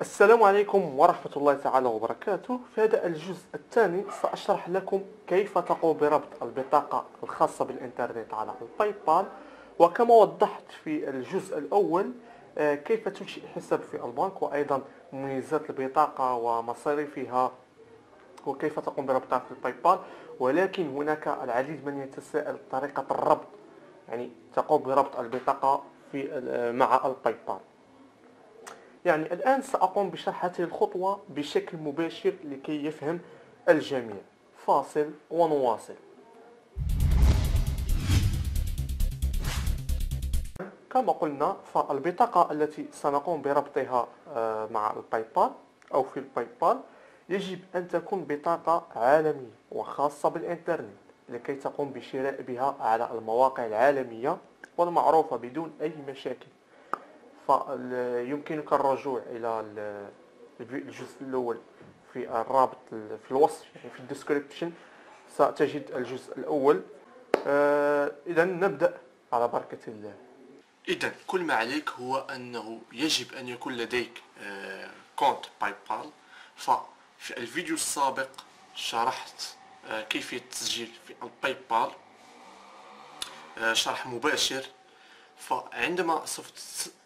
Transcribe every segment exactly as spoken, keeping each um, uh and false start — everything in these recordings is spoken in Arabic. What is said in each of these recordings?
السلام عليكم ورحمة الله تعالى وبركاته. في هذا الجزء الثاني سأشرح لكم كيف تقوم بربط البطاقة الخاصة بالإنترنت على الباي بال. وكما وضحت في الجزء الأول كيف تنشئ حساب في البنك وأيضا مميزات البطاقة ومصاريفها وكيف تقوم بربطها في الباي بال، ولكن هناك العديد من يتساءل طريقة الربط، يعني تقوم بربط البطاقة في مع الباي بال. يعني الآن سأقوم بشرح هذه الخطوة بشكل مباشر لكي يفهم الجميع. فاصل ونواصل. كما قلنا فالبطاقة التي سنقوم بربطها مع الباي بال أو في الباي بال يجب أن تكون بطاقة عالمية وخاصة بالإنترنت لكي تقوم بشراء بها على المواقع العالمية والمعروفة بدون أي مشاكل. فيمكنك الرجوع إلى الجزء الأول في الرابط في الوصف، يعني في الديسكريبشن ستجد الجزء الأول. إذا نبدأ على بركة الله. إذا كل ما عليك هو أنه يجب أن يكون لديك كونت باي بال. ففي الفيديو السابق شرحت كيفية التسجيل في الباي بال شرح مباشر. فعندما سوف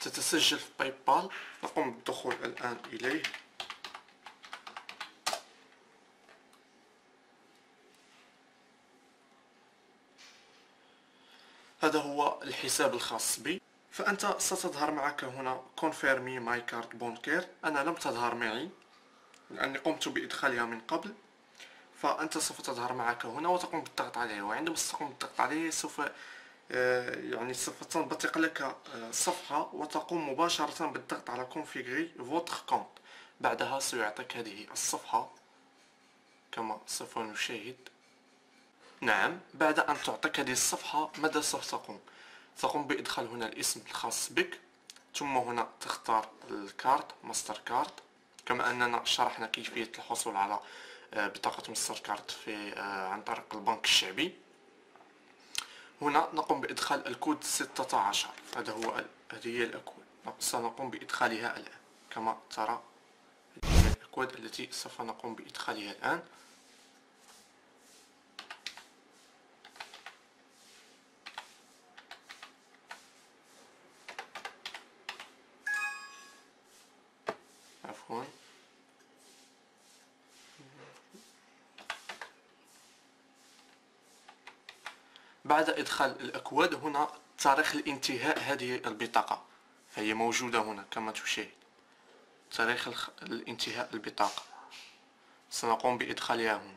تتسجل في باي بال نقوم بالدخول الآن إليه. هذا هو الحساب الخاص بي. فأنت ستظهر معك هنا كونفيرمي ماي كارد بونكير. أنا لم تظهر معي لأنني قمت بإدخالها من قبل. فأنت سوف تظهر معك هنا وتقوم بالضغط عليه، وعندما ستقوم بالضغط عليه سوف يعني سوف تنبثق لك صفحة وتقوم مباشرة بالضغط على كونفيغري فوتر كونت. بعدها سيعطيك هذه الصفحة كما سوف نشاهد. نعم، بعد أن تعطيك هذه الصفحة ماذا سوف تقوم؟ تقوم بإدخال هنا الاسم الخاص بك، ثم هنا تختار الكارد ماستر كارد كما أننا شرحنا كيفية الحصول على بطاقة ماستر كارد في عن طريق البنك الشعبي. هنا نقوم بإدخال الكود ستة عشر. هذا هو هذه هي الأكواد سنقوم بإدخالها الآن كما ترى. هذه هي الأكواد التي سوف نقوم بإدخالها الآن. عفوا بعد إدخال الأكواد هنا تاريخ الانتهاء هذه البطاقة، فهي موجودة هنا كما تشاهد تاريخ الانتهاء البطاقة. سنقوم بإدخالها هنا.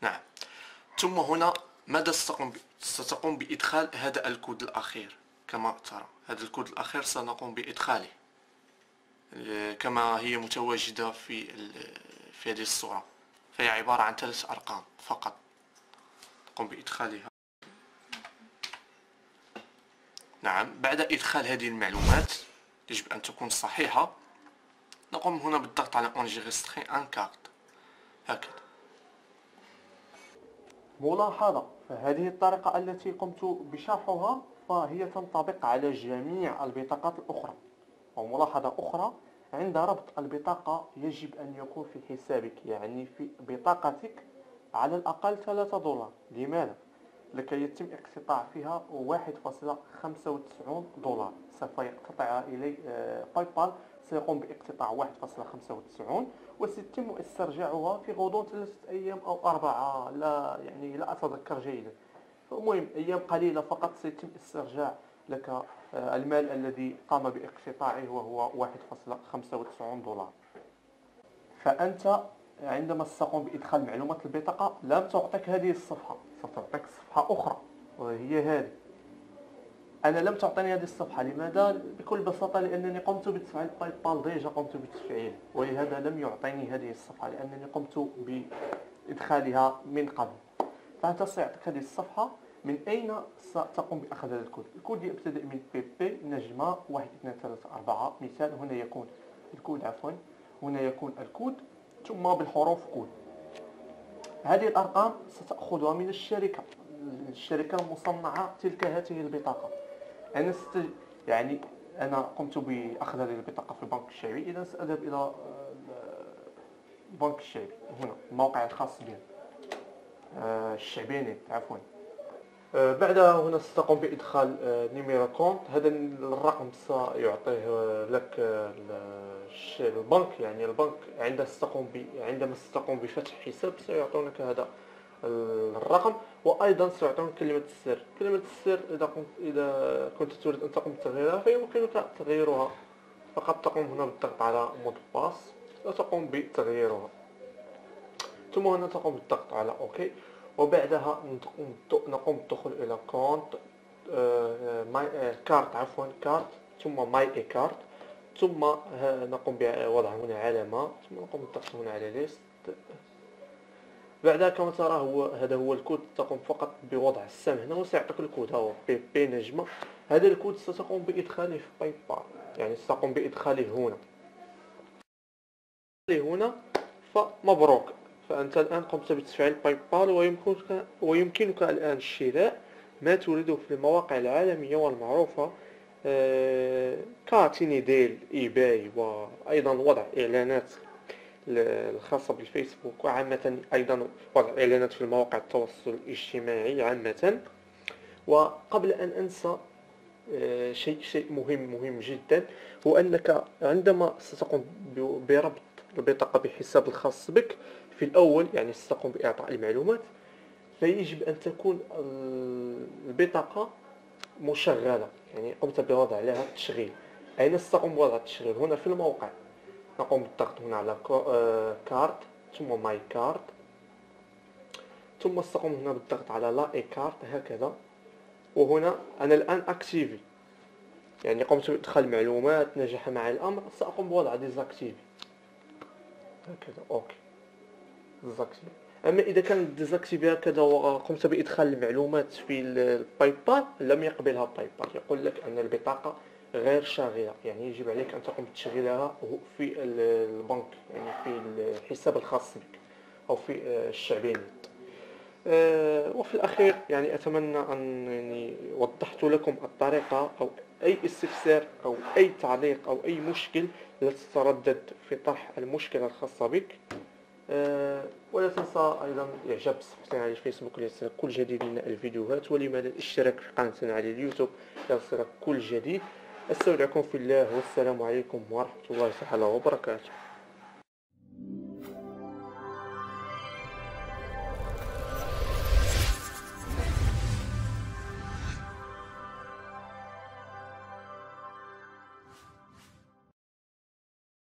نعم، ثم هنا ماذا ستقوم ب... ستقوم بإدخال هذا الكود الأخير كما ترى. هذا الكود الأخير سنقوم بإدخاله كما هي متواجدة في في هذه الصورة، فهي عبارة عن ثلاث أرقام فقط. نقوم بإدخالها. نعم، بعد إدخال هذه المعلومات يجب أن تكون صحيحة. نقوم هنا بالضغط على انجستري ان كارت هكذا. ملاحظة، فهذه الطريقة التي قمت بشرحها فهي تنطبق على جميع البطاقات الأخرى. وملاحظة أخرى، عند ربط البطاقة يجب أن يكون في حسابك، يعني في بطاقتك، على الأقل ثلاثة دولار. لماذا؟ لكي يتم اقتطاع فيها واحد فاصلة خمسة وتسعين دولار. سوف يقتطعها إلي باي بال، سيقوم باقتطاع واحد فاصلة خمسة وتسعين وسيتم استرجاعها في غضون ثلاثة أيام أو أربعة، لا يعني لا أتذكر جيدا. المهم أيام قليلة فقط سيتم استرجاع لك المال الذي قام باقتطاعه وهو واحد فاصلة خمسة وتسعين دولار. فأنت عندما ستقوم بإدخال معلومات البطاقة لم تعطيك هذه الصفحة، ستعطيك صفحة أخرى وهي هذه. أنا لم تعطيني هذه الصفحة، لماذا؟ بكل بساطة لأنني قمت بتفعيل باي بال، ديجا قمت بتفعيله، ولهذا لم يعطيني هذه الصفحة لأنني قمت بإدخالها من قبل. فأنت سيعطيك هذه الصفحة. من أين ستقوم بأخذ هذا الكود؟ الكود يبتدئ من بي بي نجمة واحد اثنين ثلاثة أربعة مثال. هنا يكون الكود عفوا هنا يكون الكود ثم بالحروف كود. هذه الأرقام ستأخذها من الشركة الشركة المصنعة تلك هذه البطاقة. أنا ست... يعني أنا قمت بأخذ هذه البطاقة في البنك الشعبي، إذا سأذهب إلى البنك الشعبي هنا الموقع الخاص بي الشعبي نت عفوا. بعدها هنا ستقوم بإدخال نيميرو كونت، هذا الرقم سيعطيه لك البنك، يعني البنك عندما ستقوم عندما ستقوم بفتح حساب سيعطونك هذا الرقم، وايضا سيعطونك كلمه السر. كلمه السر اذا كنت اذا كنت تريد ان تقوم بتغييرها فيمكنك تغييرها، فقط تقوم هنا بالضغط على مود باس وتقوم بتغييرها، ثم هنا تقوم بالضغط على اوكي، وبعدها نقوم بالدخول الى كونت ماي كارت عفوا كارت ثم ماي اي كارت، ثم نقوم بوضع هنا علامه، ثم نقوم بالضغط هنا على ليست. بعدها كما ترى هو هذا هو الكود، تقوم فقط بوضع السهم هنا وسيعطيك الكود، هو بي بي نجمه. هذا الكود ستقوم بادخاله في باي بال، يعني ستقوم بادخاله هنا هنا فمبروك، فانت الان قمت بتفعيل باي بال، ويمكنك ويمكنك الان شراء ما تريده في المواقع العالميه والمعروفه كاتيني ديل ايباي، وايضا وضع اعلانات الخاصة بالفيسبوك، وعامة أيضا وضع إعلانات في مواقع التواصل الاجتماعي عامة. وقبل أن أنسى شيء شيء مهم مهم جدا، هو أنك عندما ستقوم بربط البطاقة بحساب الخاص بك في الأول، يعني ستقوم بإعطاء المعلومات، فيجب أن تكون البطاقة مشغلة، يعني قمت بوضع لها تشغيل. أين ستقوم بوضع التشغيل؟ هنا في الموقع، نقوم بالضغط هنا على كارت ثم ماي كارت، ثم ستقوم هنا بالضغط على لا اي كارت هكذا. وهنا انا الان اكتيفي، يعني قمت بادخال معلومات، نجح مع الامر، ساقوم بوضع ديزاكتيفي هكذا اوكي ديزاكتيفي. اما اذا كان ديزاكتيفي هكذا وقمت بادخال المعلومات في الباي بال لم يقبلها باي بال، يقول لك ان البطاقة غير شاغلة، يعني يجب عليك أن تقوم بتشغيلها في البنك، يعني في الحساب الخاص بك أو في الشعبي نت. وفي الأخير يعني أتمنى أن يعني وضحت لكم الطريقة، أو أي استفسار أو أي تعليق أو أي مشكل لا تتردد في طرح المشكلة الخاصة بك، ولا تنسى أيضا الإعجاب بصفحتنا على الفيسبوك ليصلك كل جديد من الفيديوهات، ولماذا الاشتراك في قناتنا على اليوتيوب ليصلك كل جديد. استودعكم في الله، والسلام عليكم ورحمة الله تعالى وبركاته.